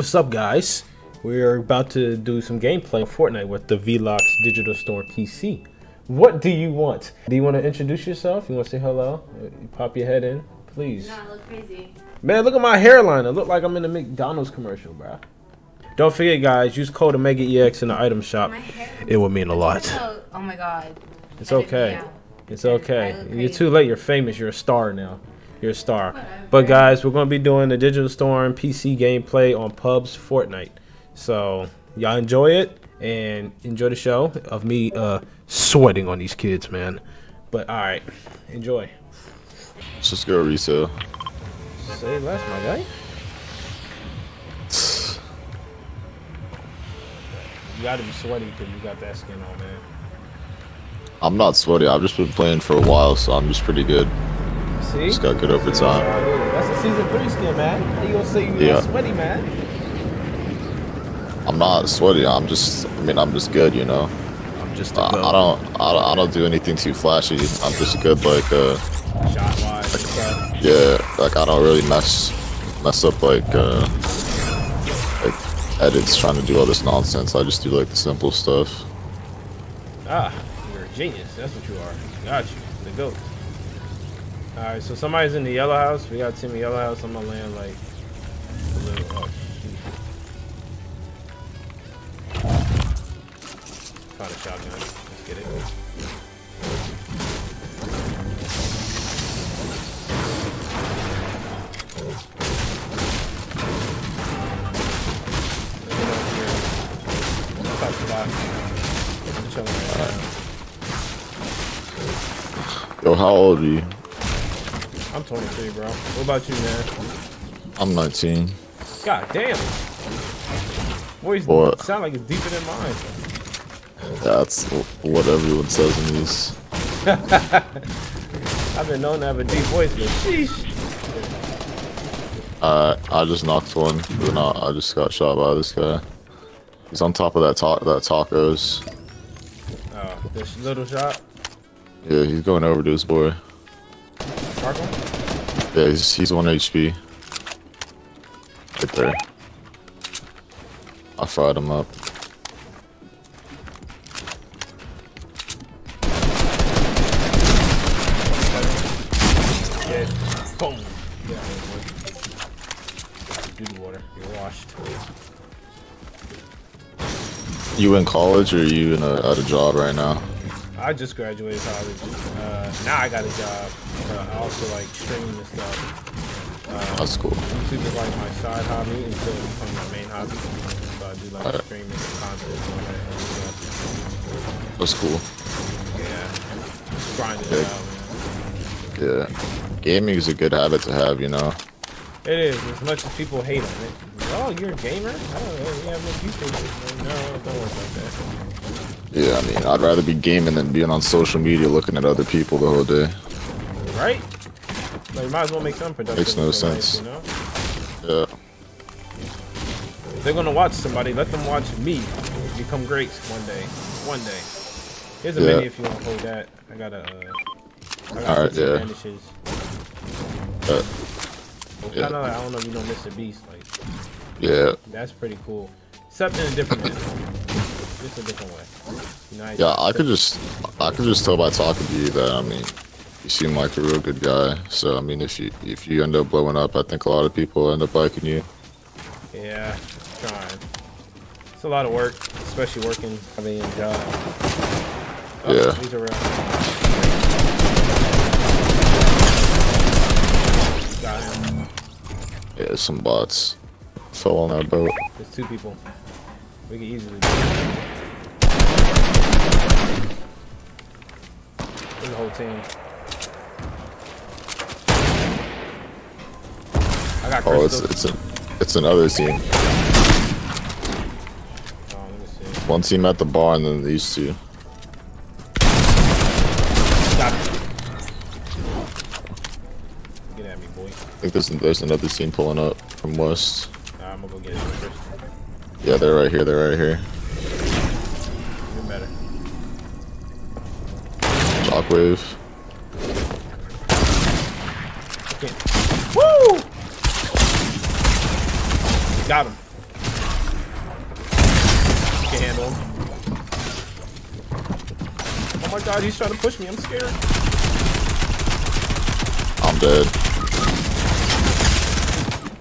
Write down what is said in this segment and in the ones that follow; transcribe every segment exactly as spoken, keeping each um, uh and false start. What's up, guys? We're about to do some gameplay of Fortnite with the Velox Digital Store P C. What do you want? Do you want to introduce yourself? You want to say hello? Pop your head in, please. Nah, I look crazy. Man, look at my hairline. I look like I'm in a McDonald's commercial, bro. Don't forget, guys, use code OmegaEX in the item shop. It will mean a lot. So, oh my god. It's okay. It's okay. You're too late. You're famous. You're a star now. You're a star. Whatever. But guys, we're going to be doing the Digital Storm P C gameplay on P U B's Fortnite. So y'all enjoy it and enjoy the show of me uh, sweating on these kids, man. But all right, enjoy. Let's just go resale. Say less, my guy. You gotta be sweaty because you got that skin on, man. I'm not sweaty. I've just been playing for a while, so I'm just pretty good. See? Just got good over time. That's a season three skin, man. How you gonna say you're yeah. not sweaty, man? I'm not sweaty. I'm just. I mean, I'm just good, you know. I'm just. I, I don't. I don't. I don't do anything too flashy. I'm just good, like. Uh, Shot wise. Like, yeah. Like I don't really mess mess up like uh, like edits trying to do all this nonsense. I just do like the simple stuff. Ah, you're a genius. That's what you are. Got you. The goat. Alright, so somebody's in the yellow house. We got Team Yellow House. I'm gonna land like a little. Oh, shoot. Found a shotgun. Let's get it. Right. Yo, how old are you? I'm twenty-three, bro. What about you, man? I'm nineteen. God damn. Boys what? Sound like it's deeper than mine. That's what everyone says in these. I've been known to have a deep voice, but sheesh. Uh, I just knocked one. Then I, I just got shot by this guy. He's on top of that ta that tacos. Oh, this little shot? Yeah, he's going over to this boy. Mark him? Yeah, he's, he's one H P. Right there. I fried him up. Yeah. Boom. Get out of here, boy. Dude, water. You're washed. You in college or are you in a, at a job right now? I just graduated college. Uh, now I got a job. Uh, I also like streaming and stuff. Uh, That's cool. YouTube is like my side hobby until it becomes my main hobby. So I do like right. streaming and content and all that other stuff. That's cool. Yeah. Just grinding yeah. it out, man. Yeah. Gaming is a good habit to have, you know. It is, as much as people hate on it. Oh, you're a gamer? Oh, you have no people. No, it don't work like that. Yeah, I mean, I'd rather be gaming than being on social media looking at other people the whole day. Right? Like, you might as well make some production. Makes no sense. Life, you know? Yeah. If they're gonna watch somebody, let them watch me become great one day. One day. Here's a yeah. mini if you want to hold that. I gotta, uh... I gotta All right, yeah. Vanishes. Uh, well, yeah. Kinda like, I don't know if you know Mister Beast, like... Yeah. That's pretty cool. Except in a different way. Just a different way. You know, I yeah, I could just, I could just tell by talking to you that I mean, you seem like a real good guy. So I mean, if you if you end up blowing up, I think a lot of people end up liking you. Yeah, trying. It's a lot of work, especially working having I mean, a job. Oh, yeah. These are real. Got him. Yeah, some bots fell on that boat. There's two people. We can easily do it. The whole team. I got oh, it's it's, a, it's another team. Oh, let me see. One team at the bar and then these two. Stop it. Get at me, boy. I think there's there's another team pulling up from west. Nah, I'm gonna go get it first. Yeah, they're right here. They're right here. Even better. Shockwave. Okay. Woo! Got him. god, he's trying to push me. I'm scared. I'm dead.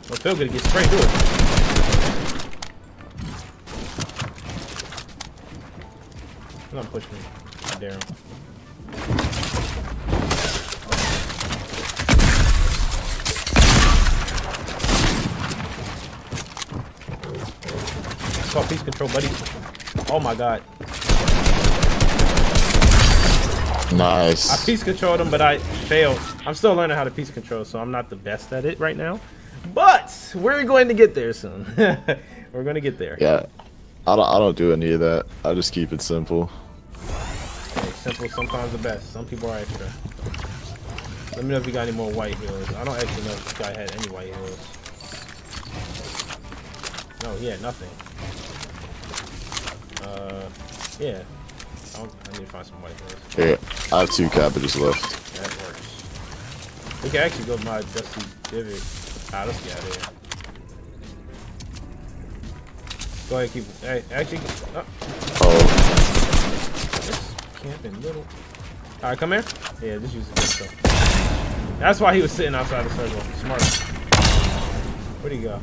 I feel good to get sprayed through it. Don't push me. I dare him. It's called peace control, buddy. Oh my god. Nice. I peace controlled him, but I failed. I'm still learning how to peace control, so I'm not the best at it right now. But we're going to get there soon. We're going to get there. Yeah. I don't, I don't do any of that. I just keep it simple. Okay, simple sometimes the best. Some people are extra. Let me know if you got any more white healers. I don't actually know if this guy had any white healers. No, he had nothing. Uh, yeah. I, I need to find some white healers. Yeah, I have two cabbages left. That works. We can actually go buy Dusty Divic. Ah, let's get out of here. Go ahead, keep. Hey, actually. Oh. oh. This camping little. Alright, come here. Yeah, this uses good stuff. That's why he was sitting outside the circle. Smart. Where'd he go?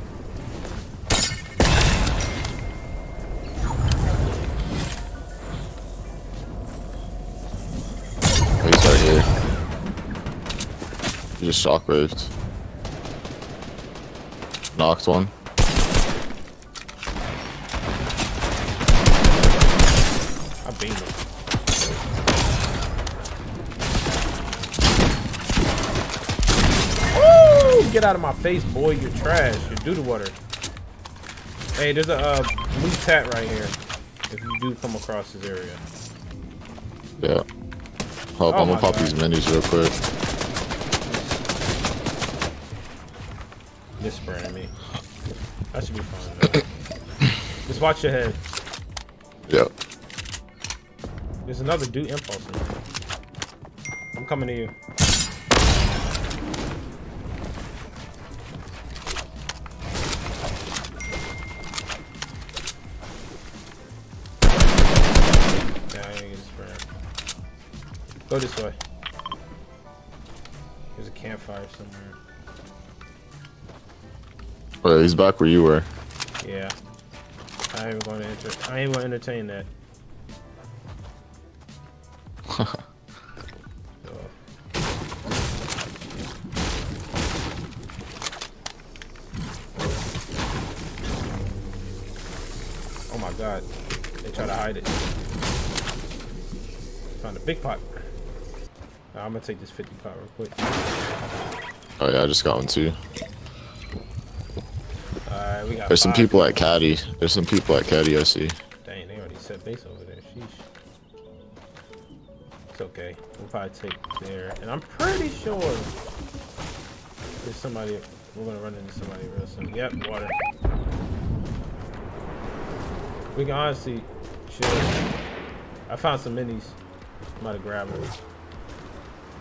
He's right here. He just shockwaved. Knocked one. I beat him. Woo! Get out of my face, boy. You're trash. You're doo-doo water. Hey, there's a uh, blue tat right here. If you do come across this area. Yeah. Hold oh, I'm gonna pop God. these minis real quick. This spray at me. That should be fine. Just watch your head. Yep. There's another dude impulse in there. I'm coming to you. Yeah, I ain't gonna spray. Go this way. There's a campfire somewhere. Wait, he's back where you were. Yeah. I ain't gonna enter I ain't gonna entertain that. so. Oh my god. They try to hide it. Found a big pot. Nah, I'm gonna take this fifty pot real quick. Oh yeah, I just got one too. Right, There's five. some people at Caddy. There's some people at Caddy, I see. Dang, they already set base over there. Sheesh. It's okay. We'll probably take there. And I'm pretty sure there's somebody. We're going to run into somebody real soon. Yep, water. We can honestly chill. I found some minis. I'm about to grab them.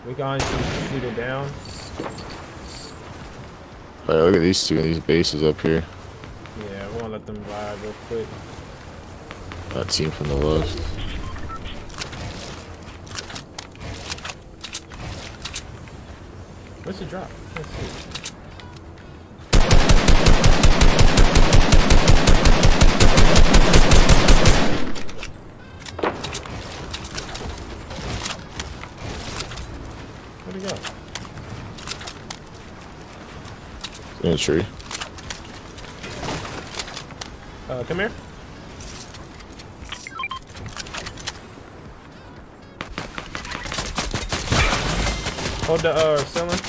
We can honestly shoot it down. Alright, look at these two, these bases up here. Yeah, we're gonna let them vibe real quick. That team from the left. What's the drop? Let's see. Where'd he go? In a tree. Uh, come here. Hold the uh, ceiling.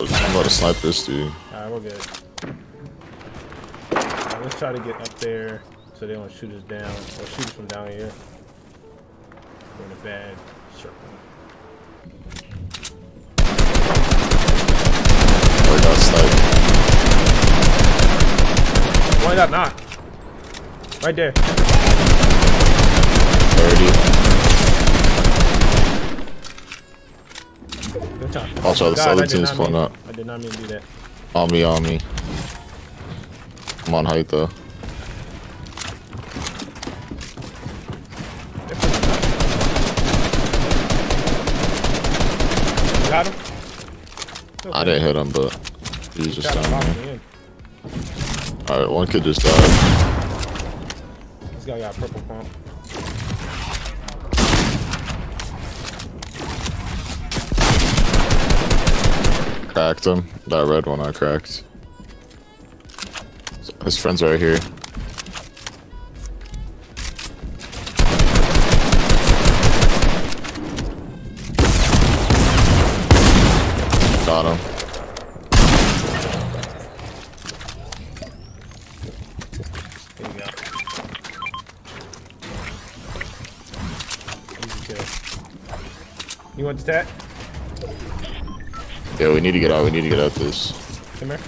I'm about to snipe this dude. Alright, we're good. Right, let's try to get up there so they don't shoot us down. Or shoot us from down here. We're in a bad circle. I got knocked. Right there. thirty. Also, this other team's pulling up. I did not mean to do that. On me, on me. I'm on height though. Got him. Okay. I didn't hit him, but he was just down there. Alright, one kid just died. This guy got a purple pump. Cracked him. That red one I cracked. His friend's right here. Got him. There you go. Easy kill. You want the stat? Yeah, we need to get out. We need to get out this. Come here.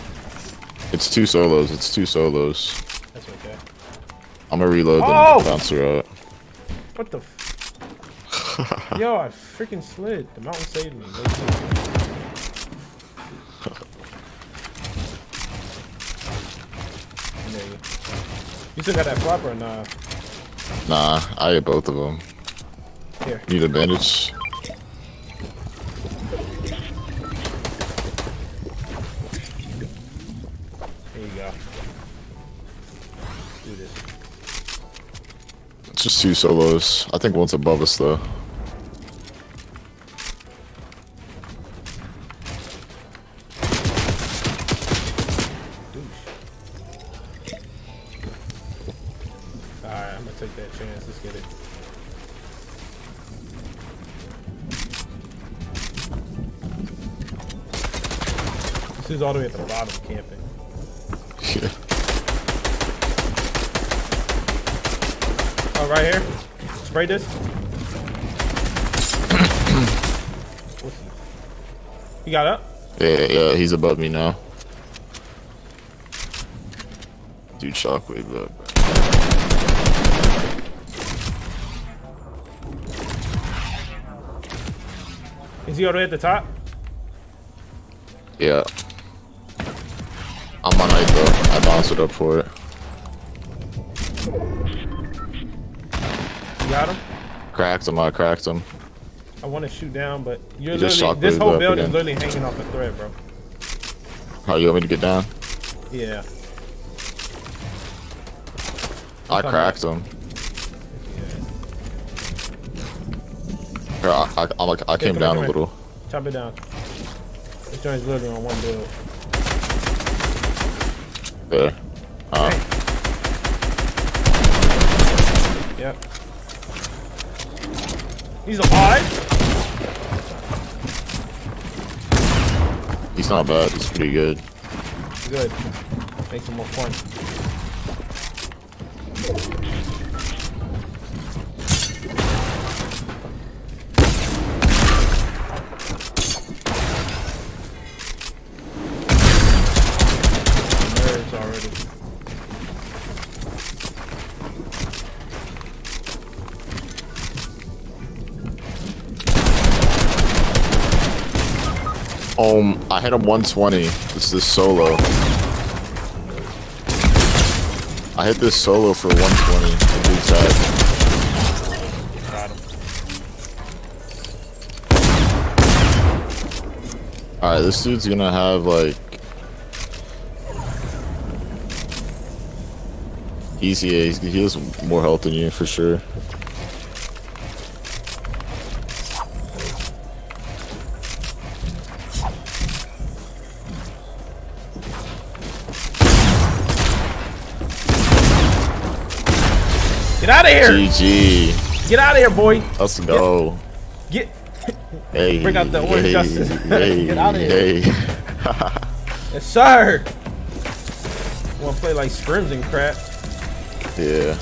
It's two solos. It's two solos. That's okay. I'm gonna reload oh! them. Bounce her out. What the? F Yo, I freaking slid. The mountain saved me. You still got that flopper or nah? Nah, I hit both of them. Here. Need a bandage. There you go. Let's do this. It's just two solos. I think one's above us though. Alright, I'm gonna take that chance. Let's get it. This is all the way at the bottom camping. Yeah. Oh, right here. Spray this. He got up? Yeah, yeah, he's above me now. Dude, shockwave up. Is he already at the top? Yeah. I'm on it though. I bounced it up for it. You got him? Cracked him, I cracked him. I want to shoot down, but you're he literally this whole building is literally hanging off a thread, bro. Oh, you want me to get down? Yeah. I cracked him. I, I, I, like, I came down a little. Chop it down. This joint's literally on one build. There. Uh. Hey. Yep. He's alive? He's not bad. He's pretty good. Good. Makes him more fun. Um, I hit him one twenty. This is solo. I hit this solo for one twenty. Got him. Alright, this dude's gonna have like easy. He has more health than you for sure. Get out of here! G G. Get out of here, boy! Let's go. Get. Get. Hey, bring out the orange hey, justice. Hey, get out of here. Hey. Yes, sir. Wanna play like scrims and crap? Yeah.